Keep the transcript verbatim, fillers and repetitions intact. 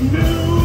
new.